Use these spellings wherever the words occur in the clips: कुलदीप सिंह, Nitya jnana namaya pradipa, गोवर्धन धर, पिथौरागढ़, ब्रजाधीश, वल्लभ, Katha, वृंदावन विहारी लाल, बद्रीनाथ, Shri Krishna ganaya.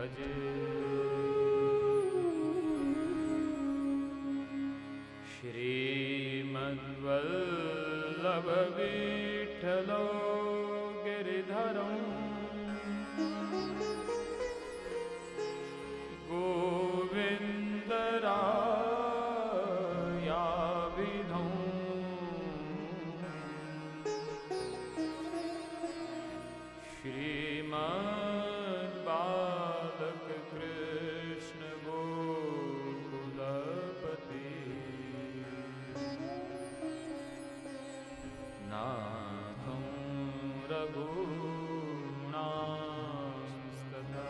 भजे। श्रीमद्वल्लभ विठ्ठलो गिरिधरं गोविन्दरायाभिधं श्रीमद्बालकृष्ण गोकुलपते। नाथं रघुनाथस्तथा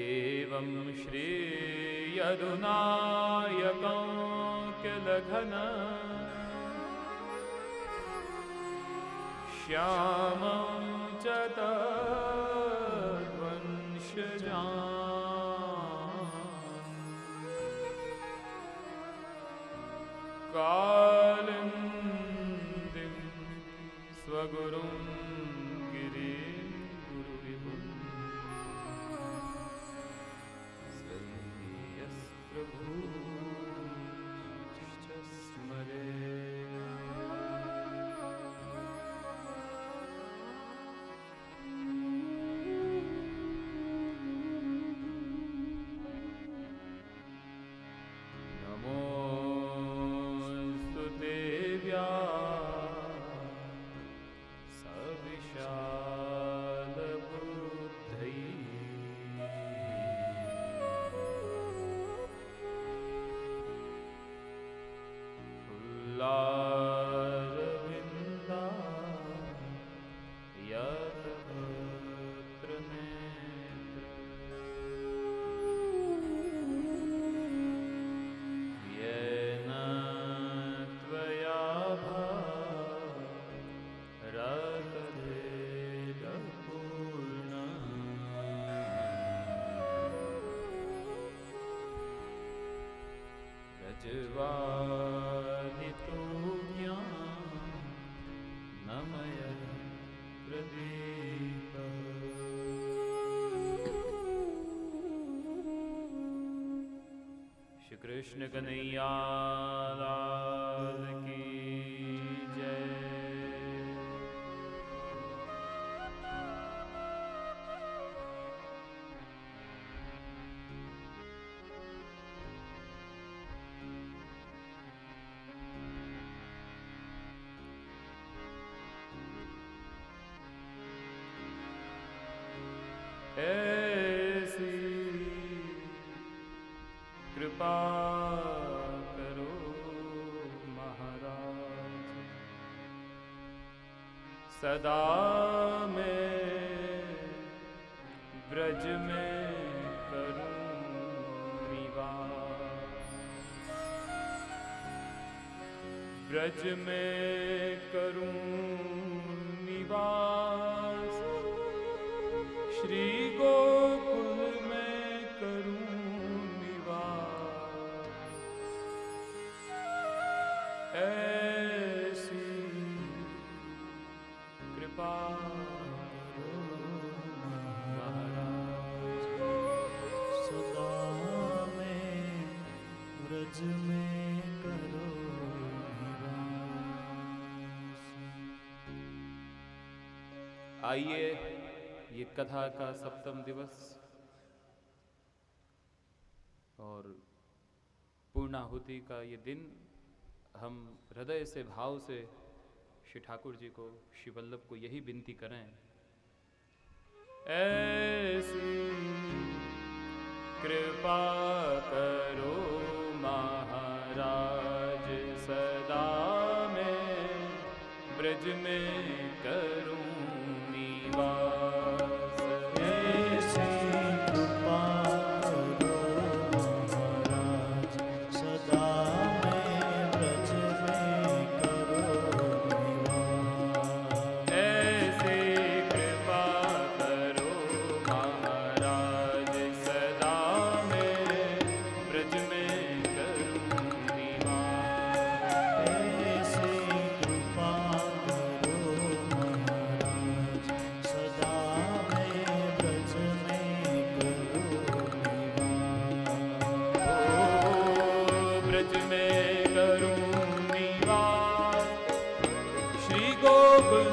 एवं श्री यदुनायकं किलघनम् श्यामं च तद्वंशजां कालिन्दीं स्वगुरुं गिरिं गुरुविभुं श्रीयस्प्रभूंश्च स्मरे। Nitya jnana namaya pradipa Shri Krishna ganaya ki jai। ऐसी कृपा करो महाराज सदा मैं ब्रज में करूं निवास, ब्रज में करूं निवास, श्री गोकुल में करूं निवास। ऐसी कृपा महाराज सदा में ब्रज में करो निवास। आइए ये कथा का सप्तम दिवस और पूर्णाहुति का ये दिन हम हृदय से भाव से श्री ठाकुर जी को श्री वल्लभ को यही विनती करें। ऐसी कृपा करो महाराज सदा मैं ब्रज में करूं निवास। करो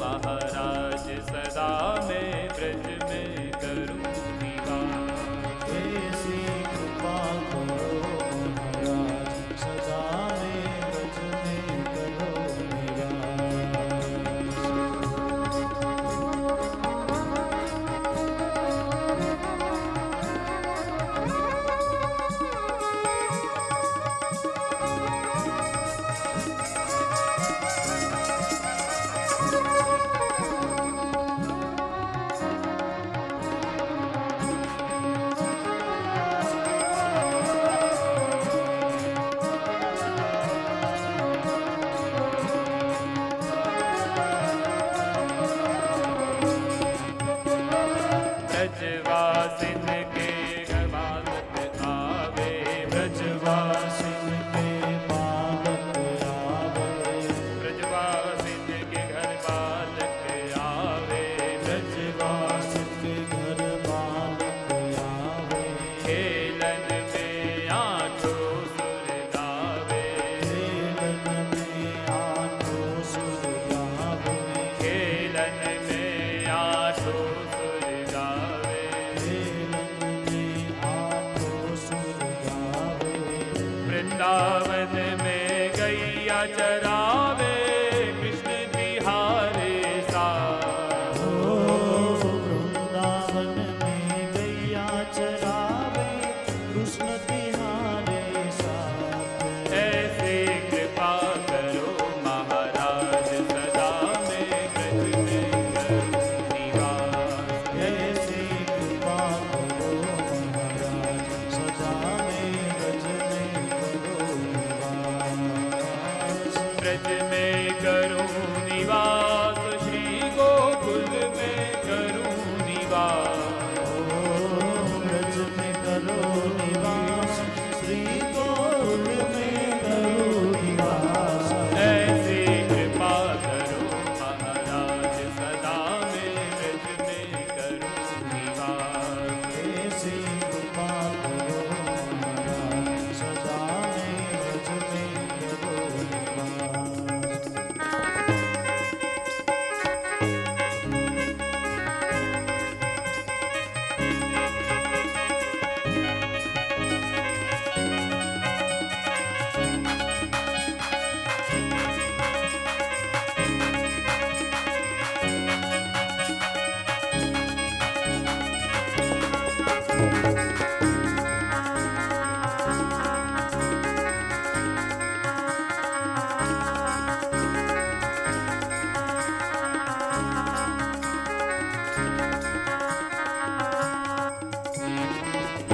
महाराज सदा में ब्रज में। ब्रजवासिन के पालक आवे, ब्रजवासिन के पालक आवे, ब्रजवासिन के घर पालक आवे, ब्रजवासिन के घर पालक आवे, खेलन में आठों सुर गावे, खेलन में आठों सुर गावे, खेलन में आठों वृंदावन में गैया चरावे कृष्ण बिहारे सा। ओ वृंदावन में गैया चरावे कृष्ण बिहारे सा, ऐसे कृपा करो महाराज सदा में ब्रज में निवास, ऐसे कृपा करो महाराज सदा में ब्रज में ब्रज में करूं निवास, श्री गोकुल में करूं निवास। ओ ब्रज में करूं निवास, श्री गोकुल में करूं निवास, ऐसी कृपा करो महाराज सदा में ब्रज में करूं निवास, ऐसी कृपा करो महाराज सदा में ब्रज में करूं निवास।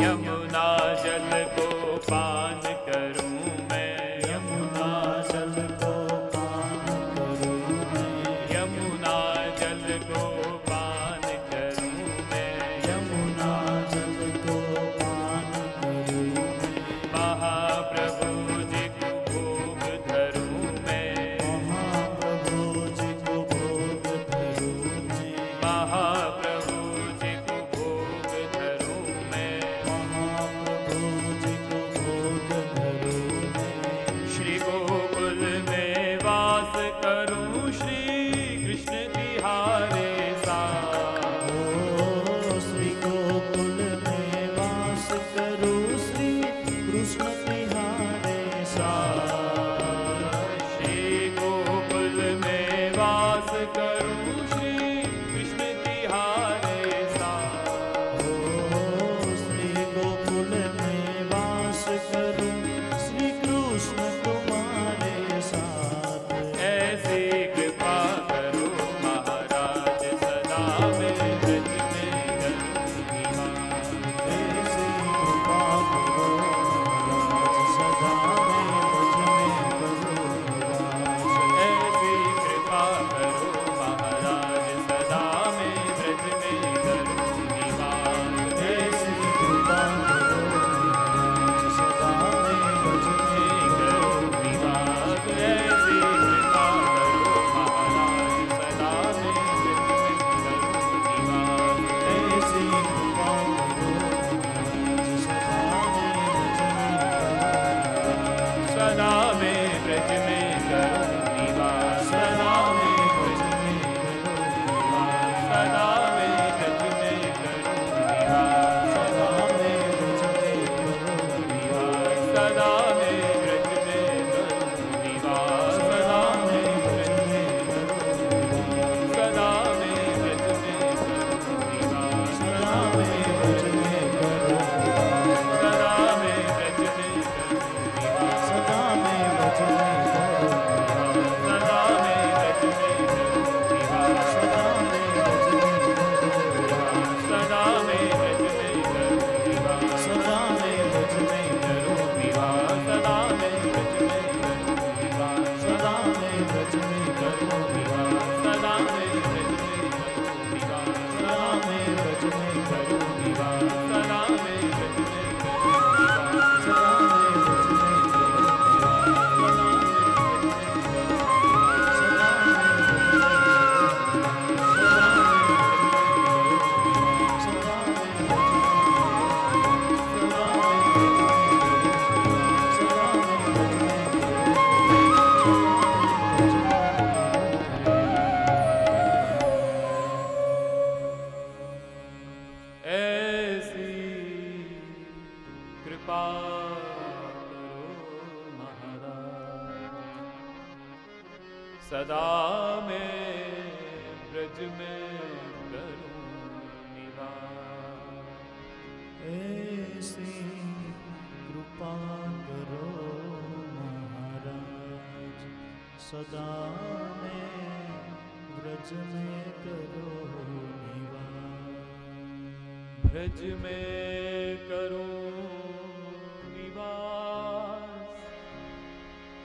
यमुना जल को पान करूं मैं, यमुना जल को पान करूं मैं, यमुना जल को पान करूं मैं, यमुना जल को पान करूं मैं, महाप्रभु जी को भोग धरूं मैं, महाप्रभु जी को भोग धरूं मैं, महाप्रभु जी को भोग धरूं मैं। कृपा करो महाराज, सदा मैं ब्रज में करूं निवास, ऐसी कृपा करो महाराज, सदा मैं ब्रज में करो निवास, ब्रज में करो निवास,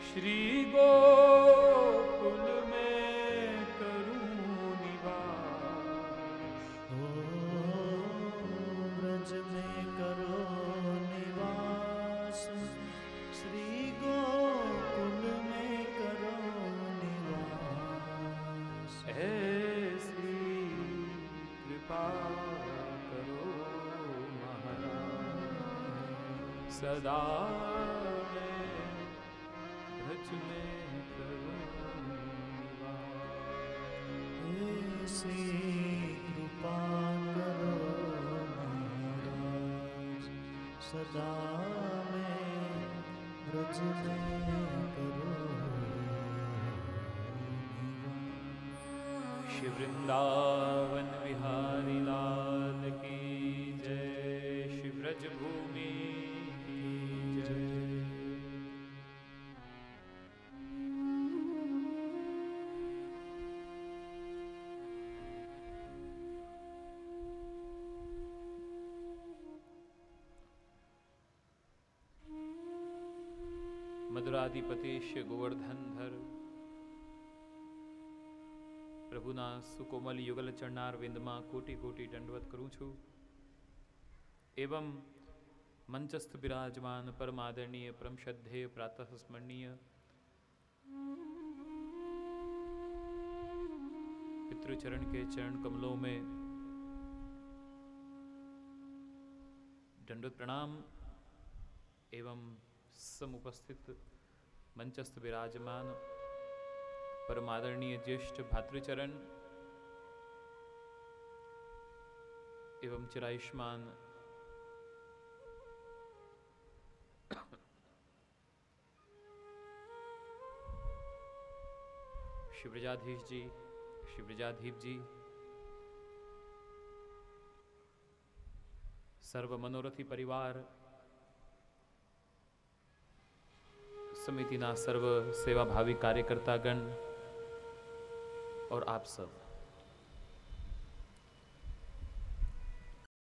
श्री गोकुल में करूं निवास, ओ ब्रज में करो निवास, श्री गोकुल में करो निवास, ऐसी कृपा करो महाराज, सदा कृपा करो महाराज, सदा में ब्रज में करो निवास। श्री वृंदावन विहारी लाल की जय, श्री ब्रज भूमि की जय। मधुरा आदिपतेश्य गोवर्धन धर प्रभुना सुकोमल युगल चरणार विंद में कोटि कोटि दंडवत करूँ छूँ। एवं मंचस्थ विराजमान परम आदरणीय परम श्रद्धेय प्रातः स्मरणीय पितृचरण के चरण कमलों में दंडवत प्रणाम। एवं समुपस्थित मंचस्थ विराजमान परमादरणीय ज्येष्ठ भातृचरण एवं चिरायुष्मान श्री ब्रजाधीश जी, श्री ब्रजाधीप जी, सर्व मनोरथी परिवार समिति ना सर्व सेवाभावी कार्यकर्तागण और आप सब।